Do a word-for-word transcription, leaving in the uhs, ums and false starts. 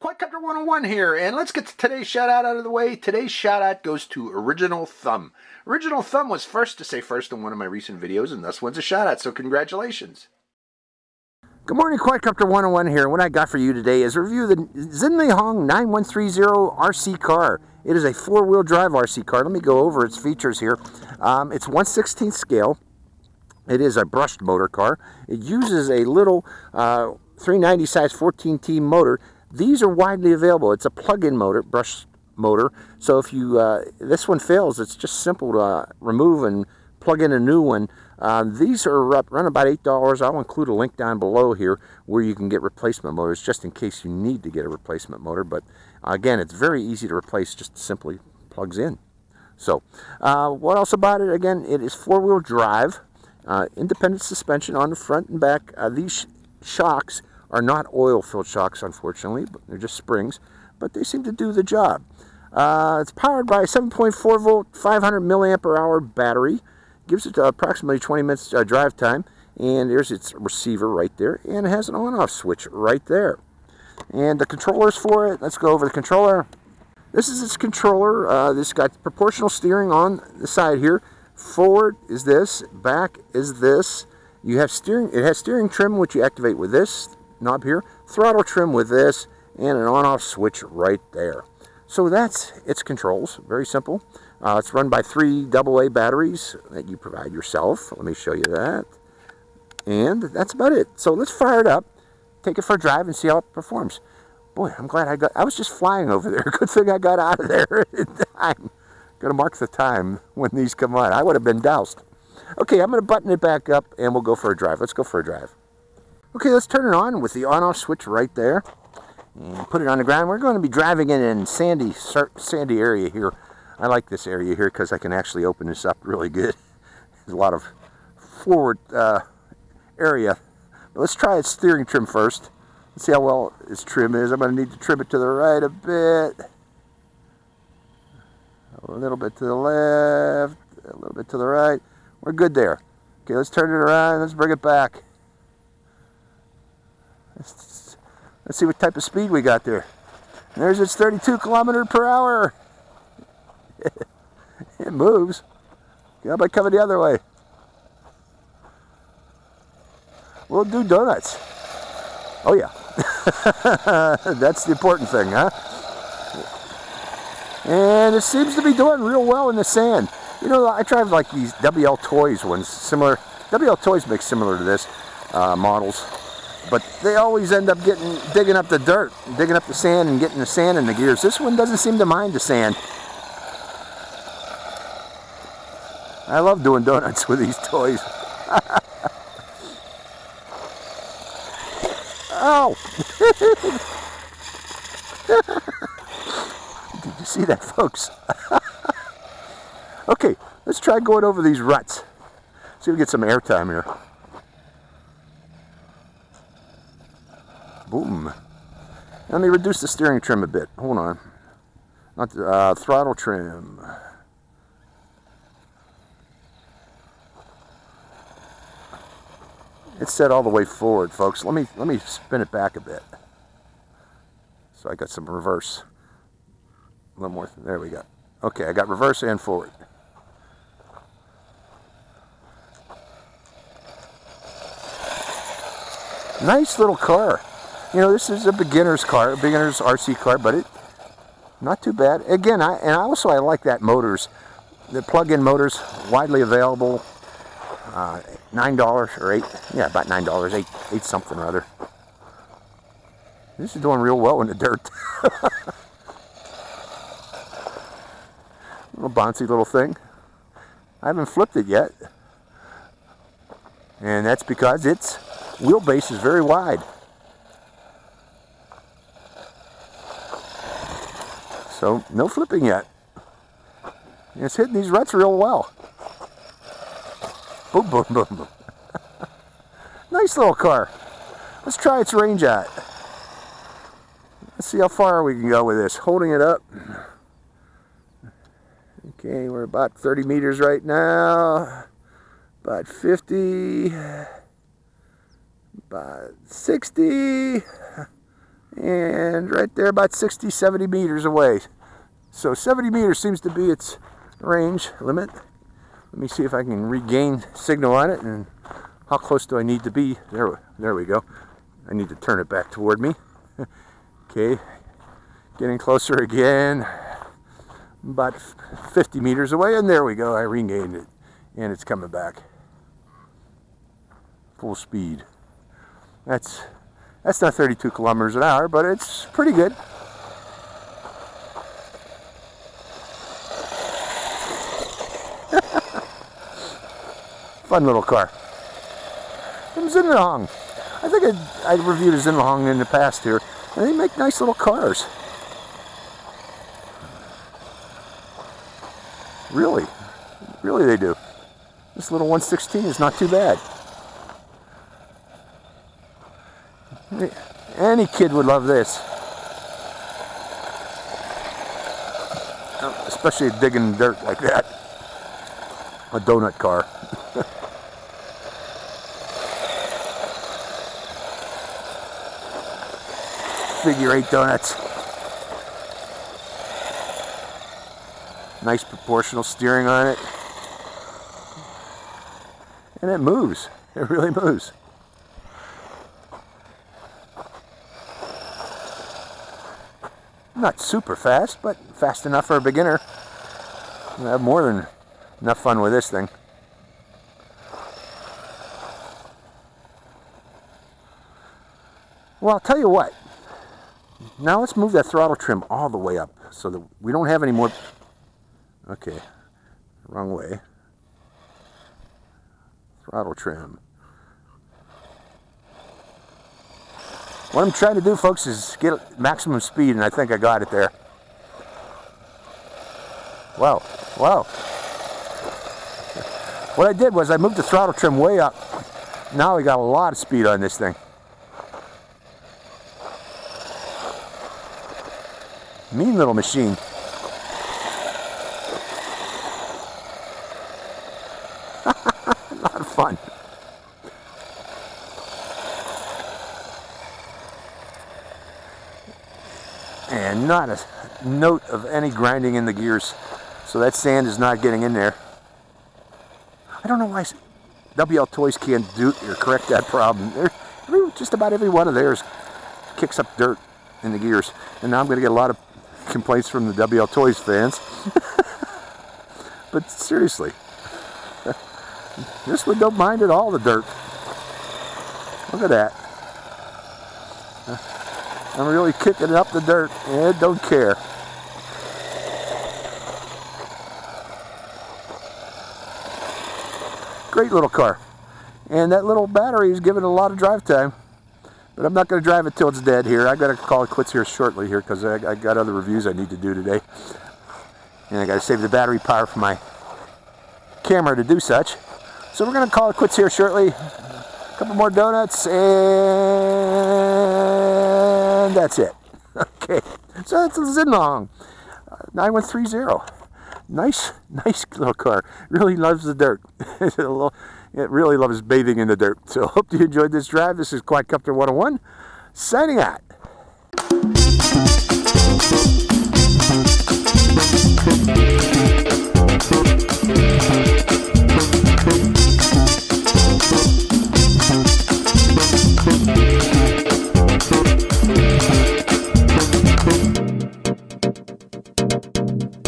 Quadcopter one oh one here, and let's get today's shout out out of the way. Today's shout out goes to Original Thumb. Original Thumb was first to say first in one of my recent videos, and thus wins a shout out, so congratulations. Good morning, Quadcopter one oh one here. What I got for you today is a review of the Xinlehong nine one three zero R C car. It is a four-wheel drive R C car. Let me go over its features here. Um, it's one sixteenth scale. It is a brushed motor car. It uses a little uh, three ninety size fourteen T motor. These are widely available. It's a plug-in motor, brush motor. So if you uh, this one fails, it's just simple to uh, remove and plug in a new one. Uh, these are up, run about eight dollars. I'll include a link down below here where you can get replacement motors just in case you need to get a replacement motor. But again, it's very easy to replace, just simply plugs in. So uh, what else about it? Again, it is four-wheel drive, uh, independent suspension on the front and back. Uh, these sh shocks are not oil-filled shocks, unfortunately, but they're just springs, but they seem to do the job. Uh, it's powered by a seven point four volt, five hundred milliampere hour battery. Gives it approximately twenty minutes uh, drive time, and there's its receiver right there, and it has an on-off switch right there. And the controllers for it, let's go over the controller. This is its controller. Uh, this got proportional steering on the side here. Forward is this, back is this. You have steering. It has steering trim, which you activate with this knob here, throttle trim with this, and an on-off switch right there. So that's its controls, very simple. Uh, it's run by three double A batteries that you provide yourself. Let me show you that. And that's about it. So let's fire it up, take it for a drive, and see how it performs. Boy, I'm glad I got, I was just flying over there. Good thing I got out of there in time. Gonna mark the time when these come on. I would have been doused. Okay, I'm gonna button it back up and we'll go for a drive. Let's go for a drive. Okay, let's turn it on with the on-off switch right there and put it on the ground. We're going to be driving it in sandy, sandy area here. I like this area here because I can actually open this up really good. There's a lot of forward uh, area. But let's try its steering trim first. Let's see how well its trim is. I'm going to need to trim it to the right a bit. A little bit to the left. A little bit to the right. We're good there. Okay, let's turn it around. Let's bring it back. Let's see what type of speed we got there. And there's its thirty-two kilometer per hour. It moves. How about coming the other way? We'll do donuts. Oh yeah. That's the important thing, huh? And it seems to be doing real well in the sand. You know, I drive like these W L Toys ones, similar. W L Toys make similar to this uh, models. But they always end up getting digging up the dirt, digging up the sand and getting the sand in the gears. This one doesn't seem to mind the sand. I love doing donuts with these toys. Ow! Did you see that, folks? Okay, let's try going over these ruts. See if we get some air time here. Boom. Let me reduce the steering trim a bit. Hold on. Not the uh, throttle trim. It's set all the way forward, folks. Let me let me spin it back a bit. So I got some reverse. A little more. There we go. Okay, I got reverse and forward. Nice little car. You know, this is a beginner's car, a beginner's R C car, but it not too bad. Again, I and also I like that motors, the plug-in motors, widely available. Uh, nine dollars or eight, yeah, about nine dollars, eight, eight something or other. This is doing real well in the dirt. Little bouncy little thing. I haven't flipped it yet, and that's because its wheelbase is very wide. So no flipping yet. It's hitting these ruts real well. Boom, boom, boom, boom. Nice little car. Let's try its range out. Let's see how far we can go with this. Holding it up. Okay, we're about thirty meters right now. About fifty. About sixty. and right there about sixty, seventy meters away. So seventy meters seems to be its range limit. Let me see if I can regain signal on it and how close do I need to be. There, there we go. I need to turn it back toward me. Okay, getting closer again. About fifty meters away, and there we go. I regained it, and it's coming back. Full speed. That's that's not thirty-two kilometers an hour, but it's pretty good. Fun little car. From Xinlehong. I think I, I reviewed a Xinlehong in the past here, and they make nice little cars. Really, really they do. This little one sixteen is not too bad. Any kid would love this. Especially digging dirt like that. A donut car. Figure eight donuts. Nice proportional steering on it. And it moves. It really moves. Not super fast, but fast enough for a beginner. I have more than enough fun with this thing. Well, I'll tell you what. Now let's move that throttle trim all the way up so that we don't have any more... Okay, wrong way. Throttle trim. What I'm trying to do, folks, is get maximum speed, and I think I got it there. Wow, wow. What I did was I moved the throttle trim way up. Now we got a lot of speed on this thing. Mean little machine. A lot of fun. And not a note of any grinding in the gears, so that sand is not getting in there. I don't know why W L Toys can't do or correct that problem. They're, just about every one of theirs kicks up dirt in the gears, and now I'm going to get a lot of complaints from the W L Toys fans. But seriously, this one don't mind at all the dirt. Look at that. I'm really kicking up the dirt, and I don't care. Great little car. And that little battery is giving it a lot of drive time. But I'm not going to drive it till it's dead here. I've got to call it quits here shortly here because I, I got other reviews I need to do today. And I got to save the battery power for my camera to do such. So we're going to call it quits here shortly. A couple more donuts, and... And that's it. Okay, so that's a Xinlehong nine one three zero. Nice, nice little car. Really loves the dirt. It really loves bathing in the dirt. So hope you enjoyed this drive. This is Quadcopter one oh one signing out. Thank you.